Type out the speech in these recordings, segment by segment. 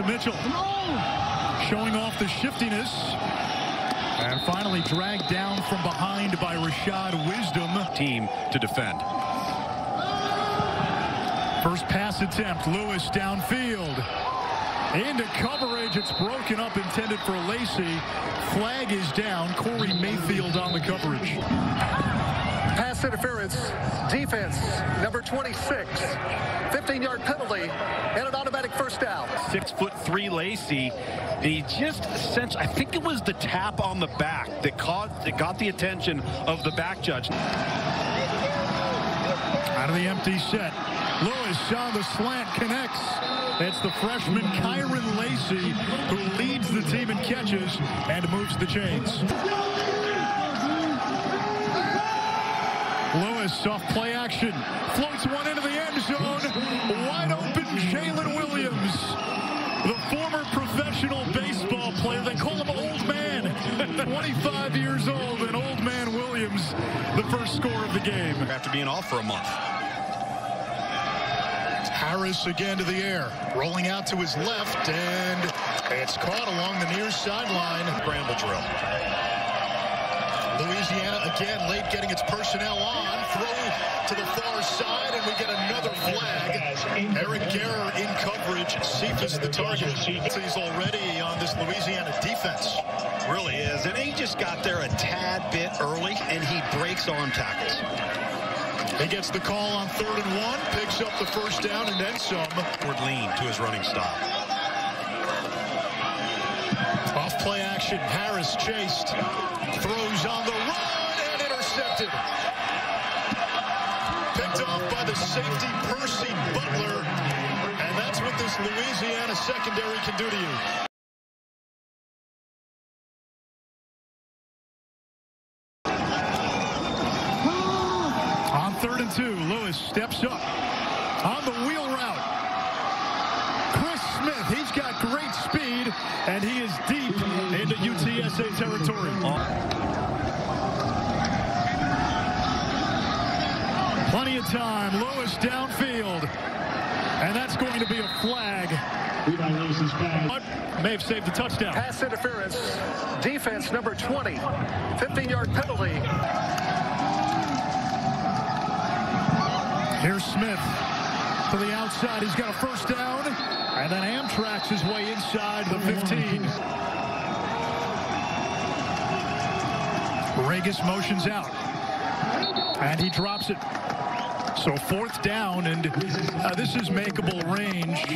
to Mitchell. Showing off the shiftiness. And finally dragged down from behind by Rashad Wisdom. Team to defend. First pass attempt. Lewis downfield. Into coverage, it's broken up, intended for Lacy. Flag is down. Corey Mayfield on the coverage. Pass interference, defense, number 26. 15-yard penalty, and an automatic first down. 6'3" Lacy. He just sensed, I think it was the tap on the back that got the attention of the back judge. Out of the empty set. Lewis on the slant connects. It's the freshman Kyren Lacy who leads the team in catches and moves the chains. Lewis off play action. Floats one into the end zone. Wide open Jalen Williams. The former professional baseball player. They call him Old Man. 25 years old, and Old Man Williams, the first score of the game. After being off for a month. Harris again to the air, rolling out to his left, and it's caught along the near sideline. Scramble drill. Louisiana again late getting its personnel on, throw to the far side, and we get another flag. Eric Guerrero in coverage. Cephas the target. He's already on this Louisiana defense. Really is, and he just got there a tad bit early, and he breaks arm tackles. He gets the call on 3rd and 1, picks up the first down and then some. Forward lean to his running stop. Off play action, Harris chased. Throws on the run and intercepted. Picked off by the safety, Percy Butler. And that's what this Louisiana secondary can do to you. Lewis steps up on the wheel route. Chris Smith, he's got great speed, and he is deep into UTSA territory. Plenty of time. Lewis downfield, and that's going to be a flag. May have saved the touchdown. Pass interference, defense number 20, 15-yard penalty. Here's Smith to the outside. He's got a first down, and then Amtrak's his way inside the 15. Regis motions out, and he drops it. So 4th down, and this is makeable range.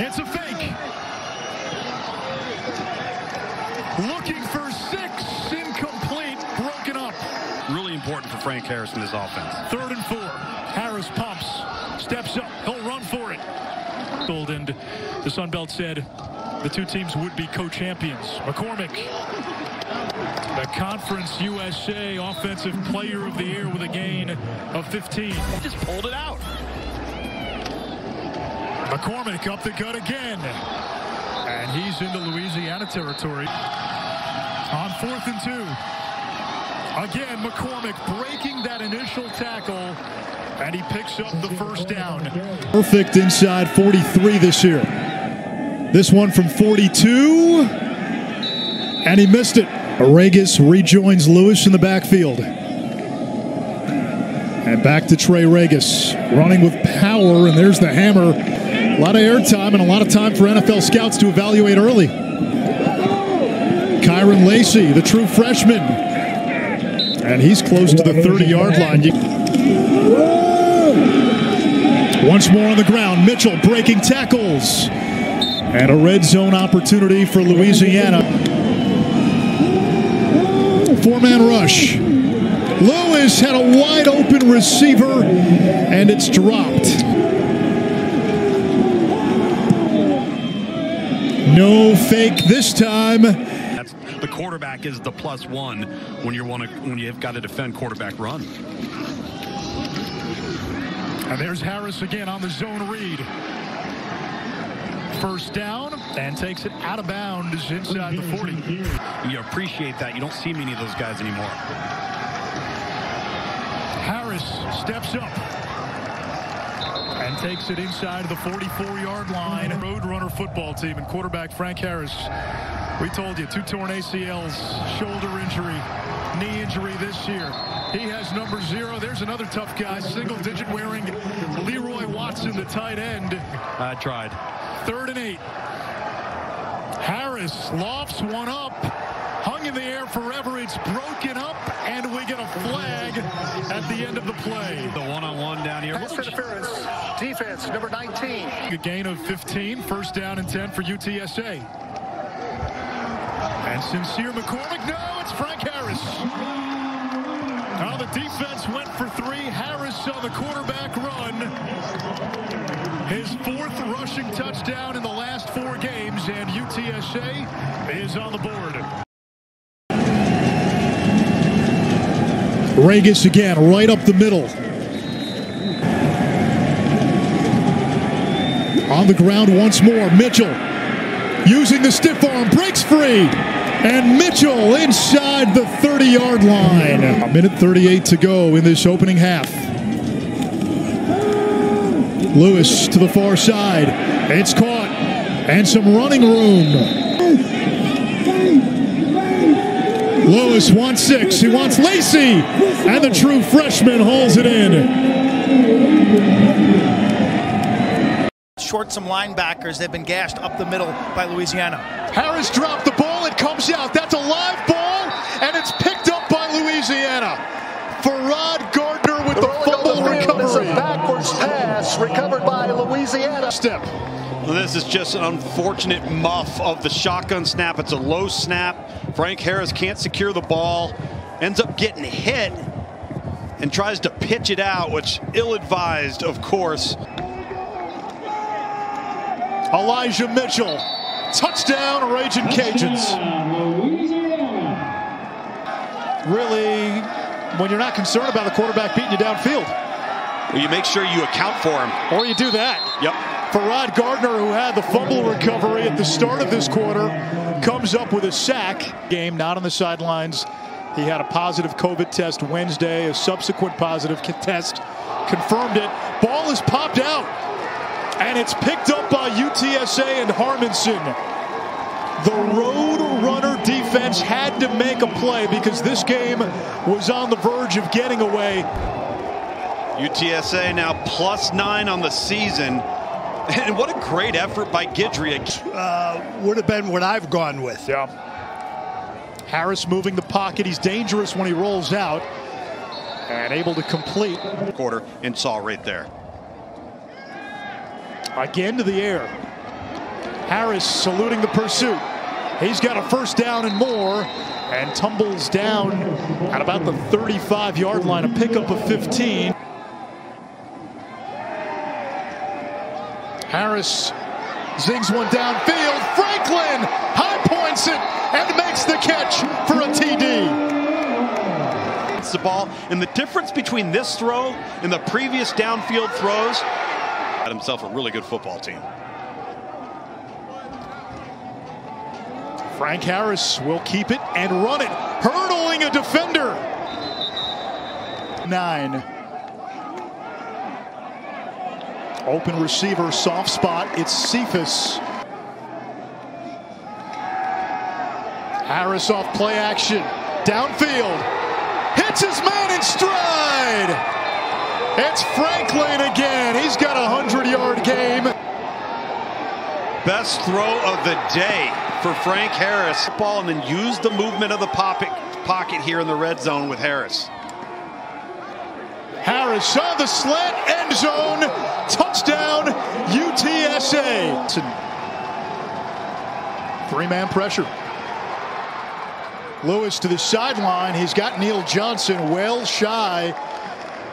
It's a fake. Looking for 6. Incomplete. Broken up. Really important for Frank Harris in this offense. 3rd and 4. Harris pumps, steps up. He'll run for it. And the Sun Belt said the two teams would be co-champions. McCormick, the Conference USA Offensive Player of the Year with a gain of 15. Just pulled it out. McCormick up the gut again. And he's into Louisiana territory. On 4th and 2. Again, McCormick breaking that initial tackle, and he picks up the first down. Perfect inside 43 this year. This one from 42, and he missed it. Regis rejoins Lewis in the backfield. And back to Trey Regis, running with power, and there's the hammer. A lot of airtime and a lot of time for NFL scouts to evaluate early. Kyren Lacy, the true freshman. And he's close to the 30-yard line. Once more on the ground, Mitchell breaking tackles. And a red zone opportunity for Louisiana. 4-man rush. Lewis had a wide open receiver, and it's dropped. No fake this time. The quarterback is the +1 when you've got to defend quarterback run. And there's Harris again on the zone read. First down, and takes it out of bounds inside the 40. You appreciate that. You don't see many of those guys anymore. Harris steps up and takes it inside of the 44-yard line. Roadrunner football team and quarterback Frank Harris. We told you, two torn ACLs, shoulder injury, knee injury this year. He has number 0. There's another tough guy, single-digit wearing Leroy Watson, the tight end. I tried. 3rd and 8. Harris lofts one up, hung in the air forever. It's broken up, and we get a flag at the end of the play. The one-on-one down here. Pass interference, defense, number 19. A gain of 15, first down and 10 for UTSA. And sincere McCormick, no, it's Frank Harris. Now the defense went for 3. Harris saw the quarterback run. His 4th rushing touchdown in the last 4 games, and UTSA is on the board. Regis again, right up the middle. On the ground once more, Mitchell using the stiff arm, breaks free, and Mitchell inside the 30-yard line. A minute 38 to go in this opening half. Lewis to the far side. It's caught. And some running room. Lewis wants 6. He wants Lacy. And the true freshman hauls it in. Short some linebackers. They've been gashed up the middle by Louisiana. Harris dropped the ball. It comes out. That's a live ball. And it's picked up by Louisiana. Farad Gardner with the fumble recovery. Backwards pass recovered by Louisiana. Step. This is just an unfortunate muff of the shotgun snap. It's a low snap. Frank Harris can't secure the ball. Ends up getting hit and tries to pitch it out, which ill-advised, of course. Elijah Mitchell. Touchdown, Ragin' Cajuns. Really, when you're not concerned about a quarterback beating you downfield. Well, you make sure you account for him. Or you do that. Yep. Farad Gardner, who had the fumble recovery at the start of this quarter, comes up with a sack. Game, not on the sidelines. He had a positive COVID test Wednesday, a subsequent positive test confirmed it. Ball is popped out, and it's picked up by UTSA and Harmonson. The Roadrunner defense had to make a play because this game was on the verge of getting away. UTSA now +9 on the season. And what a great effort by Guidry. Would have been what I've gone with. Yeah. Harris moving the pocket. He's dangerous when he rolls out. And able to complete. Quarter and saw right there. Again to the air. Harris saluting the pursuit. He's got a first down and more, and tumbles down at about the 35-yard line, a pickup of 15. Harris zings one downfield. Franklin high points it and makes the catch for a TD. It's the ball, and the difference between this throw and the previous downfield throws, got himself a really good football team. Frank Harris will keep it and run it, hurdling a defender. 9. Open receiver, soft spot, it's Cephas. Harris off play action, downfield, hits his man in stride. It's Franklin again, he's got a 100-yard game. Best throw of the day for Frank Harris. Ball, and then use the movement of the pocket here in the red zone with Harris. Harris saw the slant, end zone, touchdown, UTSA. 3-man pressure. Lewis to the sideline. He's got Neil Johnson well shy.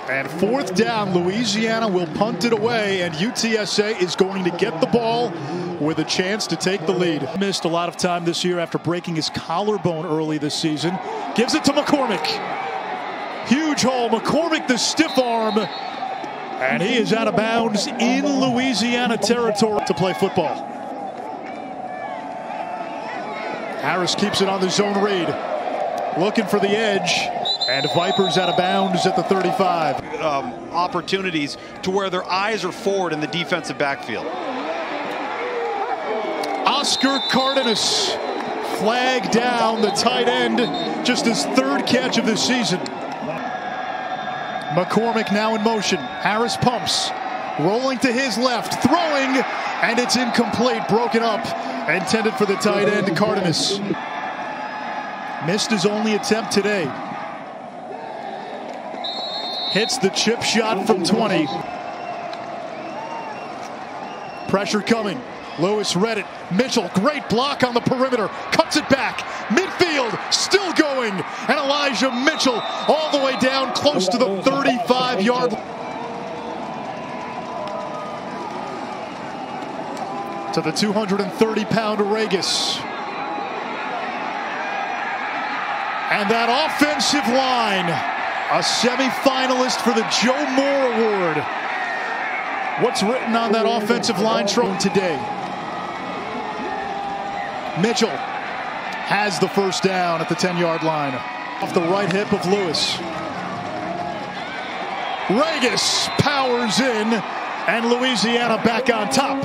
And 4th down, Louisiana will punt it away, and UTSA is going to get the ball with a chance to take the lead. Missed a lot of time this year after breaking his collarbone early this season. Gives it to McCormick. Huge hole. McCormick the stiff arm. And he is out of bounds in Louisiana territory to play football. Harris keeps it on the zone read. Looking for the edge. And Vipers out of bounds at the 35. Opportunities to where their eyes are forward in the defensive backfield. Oscar Cardenas, flag down, the tight end, just his third catch of this season. McCormick now in motion. Harris pumps, rolling to his left, throwing, and it's incomplete, broken up, intended for the tight end, Cardenas. Missed his only attempt today. Hits the chip shot from 20. Pressure coming. Lewis read it. Mitchell, great block on the perimeter. Cuts it back. Midfield, still going. And Elijah Mitchell all the way down close to the 35-yard line. To the 230-pound Regis. And that offensive line, a semifinalist for the Joe Moore Award. What's written on that offensive line from today? Mitchell has the first down at the 10-yard line. Off the right hip of Lewis. Regis powers in, and Louisiana back on top.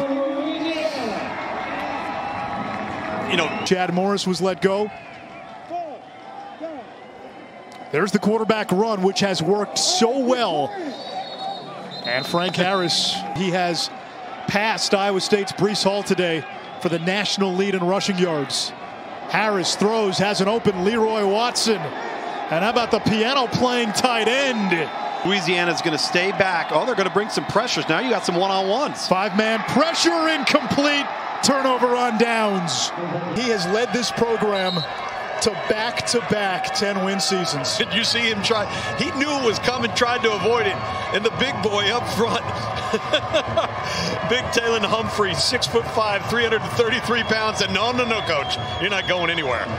You know, Chad Morris was let go. There's the quarterback run, which has worked so well. And Frank Harris, he has passed Iowa State's Breece Hall today for the national lead in rushing yards. Harris throws, has an open Leroy Watson. And how about the piano playing tight end? Louisiana's going to stay back. Oh, they're going to bring some pressures. Now you got some one-on-ones. Five-man pressure, incomplete. Turnover on downs. He has led this program to back-to-back 10-win seasons. Did you see him try? He knew it was coming, tried to avoid it. And the big boy up front, big Taylor Humphrey, 6'5", 333 pounds, and no, coach, you're not going anywhere.